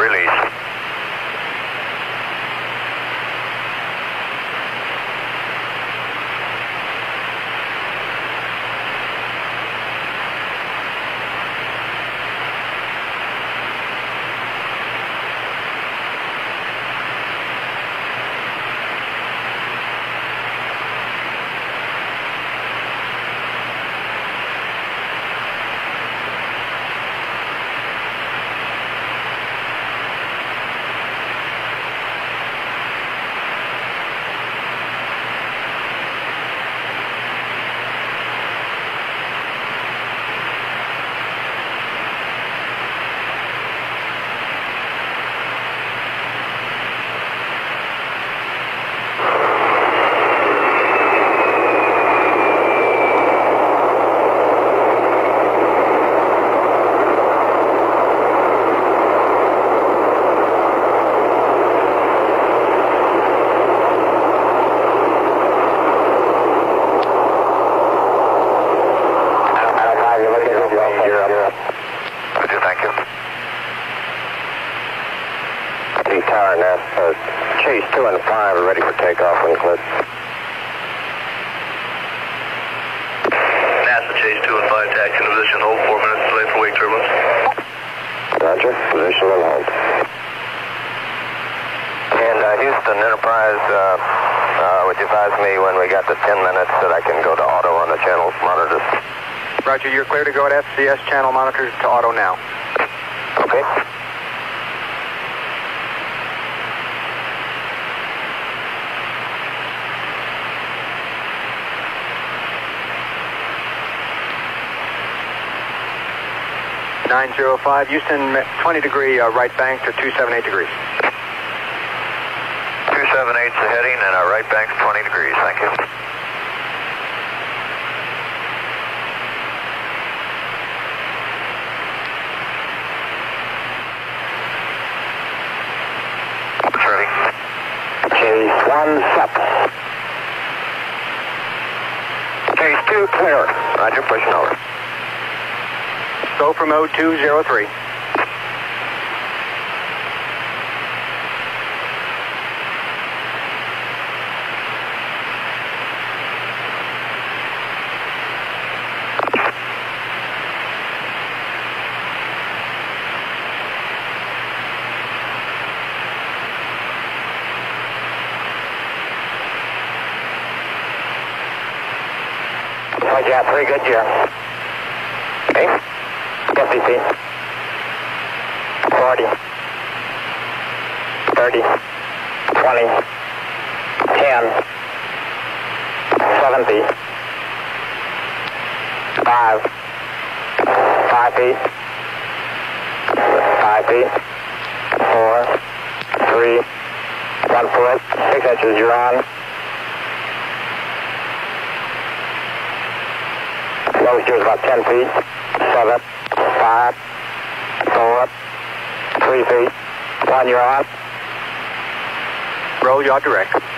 1, release. Tower NASA, Chase 2 and 5 are ready for takeoff when cleared. NASA, Chase 2 and 5, taxi to position, hold, 4 minutes delay for wake turbulence. Roger, position and hold. And Houston Enterprise would you advise me when we got to 10 minutes that I can go to auto on the channel monitors? Roger, you're clear to go at FCS channel monitors to auto now. Okay. Houston, 20 degree right bank to 278 degrees. 278's the heading and our right bank's 20 degrees. Thank you. It's ready. Chase 1 up. Chase 2 clear. Roger, pushing over. Go from 0203. Roger, yeah, pretty good, yeah. Okay. 50 feet, 40, 30, 20, 10, 7 feet, 5 feet, 5 feet, 4, 3, 1 foot, 6 inches, you're on. Lowest gear's about 10 feet, 7, 5, 4, 3 feet. 1, you're on. Roll, you're direct.